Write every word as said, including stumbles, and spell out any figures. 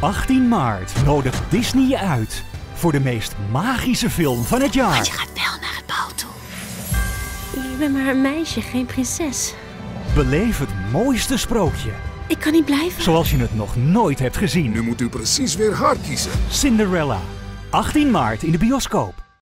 achttien maart nodigt Disney uit voor de meest magische film van het jaar. Want je gaat wel naar het bal toe. Je bent maar een meisje, geen prinses. Beleef het mooiste sprookje. Ik kan niet blijven. Zoals je het nog nooit hebt gezien. Nu moet u precies weer haar kiezen. Cinderella. achttien maart in de bioscoop.